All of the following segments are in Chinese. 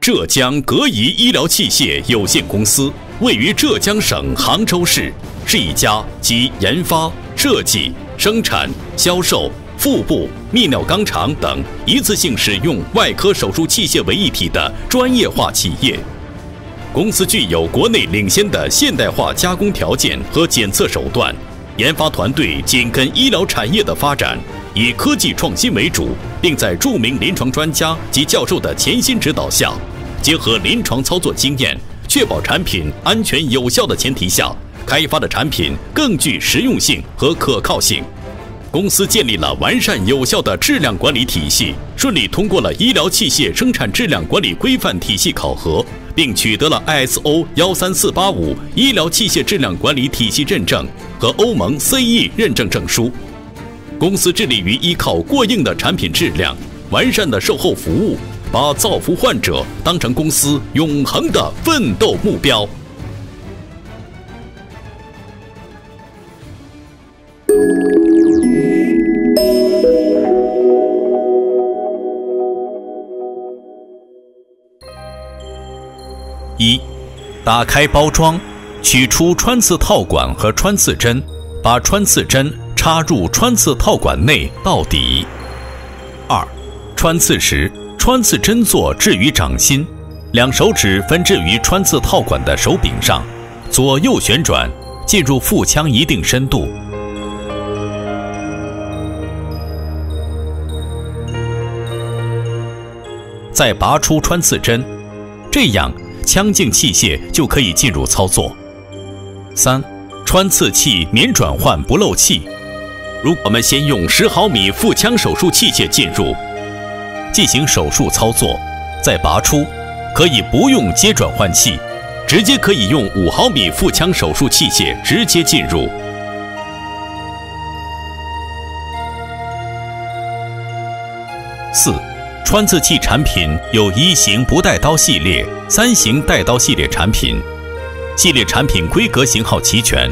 浙江格仪医疗器械有限公司位于浙江省杭州市，是一家集研发、设计、生产、销售、腹部、泌尿肛肠等一次性使用外科手术器械为一体的专业化企业。公司具有国内领先的现代化加工条件和检测手段，研发团队紧跟医疗产业的发展。 以科技创新为主，并在著名临床专家及教授的潜心指导下，结合临床操作经验，确保产品安全有效的前提下，开发的产品更具实用性和可靠性。公司建立了完善有效的质量管理体系，顺利通过了医疗器械生产质量管理规范体系考核，并取得了 ISO 13485医疗器械质量管理体系认证和欧盟 CE 认证证书。 公司致力于依靠过硬的产品质量、完善的售后服务，把造福患者当成公司永恒的奋斗目标。一，打开包装，取出穿刺套管和穿刺针，把穿刺针 插入穿刺套管内到底。二，穿刺时，穿刺针座置于掌心，两手指分置于穿刺套管的手柄上，左右旋转，进入腹腔一定深度。再拔出穿刺针，这样腔镜器械就可以进入操作。三，穿刺器免转换不漏气。 如果我们先用10毫米腹腔手术器械进入，进行手术操作，再拔出，可以不用接转换器，直接可以用5毫米腹腔手术器械直接进入。四，穿刺器产品有1型不带刀系列、3型带刀系列产品，系列产品规格型号齐全，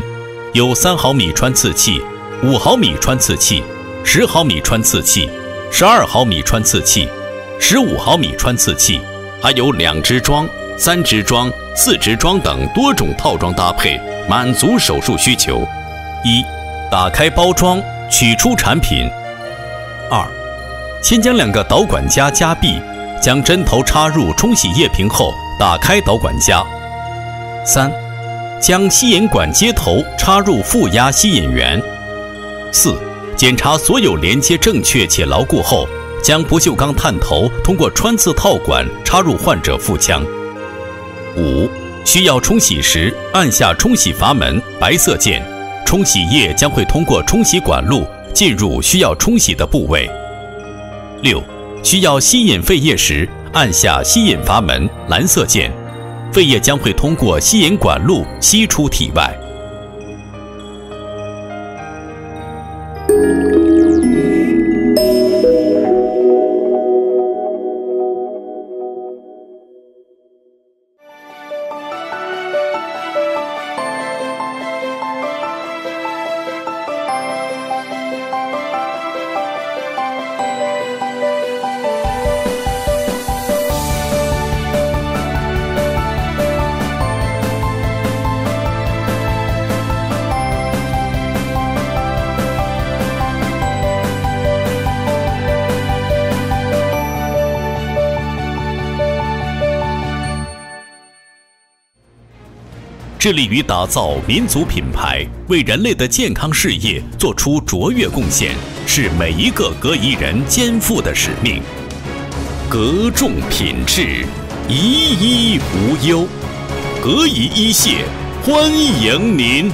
有3毫米穿刺器、 5毫米穿刺器、10毫米穿刺器、12毫米穿刺器、15毫米穿刺器，还有2支装、3支装、4支装等多种套装搭配，满足手术需求。一、打开包装，取出产品。二、先将2个导管夹夹闭，将针头插入冲洗液瓶后，打开导管夹。三、将吸引管接头插入负压吸引源。 四，检查所有连接正确且牢固后，将不锈钢探头通过穿刺套管插入患者腹腔。五，需要冲洗时，按下冲洗阀门白色键，冲洗液将会通过冲洗管路进入需要冲洗的部位。六，需要吸引废液时，按下吸引阀门蓝色键，废液将会通过吸引管路吸出体外。 致力于打造民族品牌，为人类的健康事业做出卓越贡献，是每一个格仪人肩负的使命。格重品质，一一无忧。格仪医械欢迎您！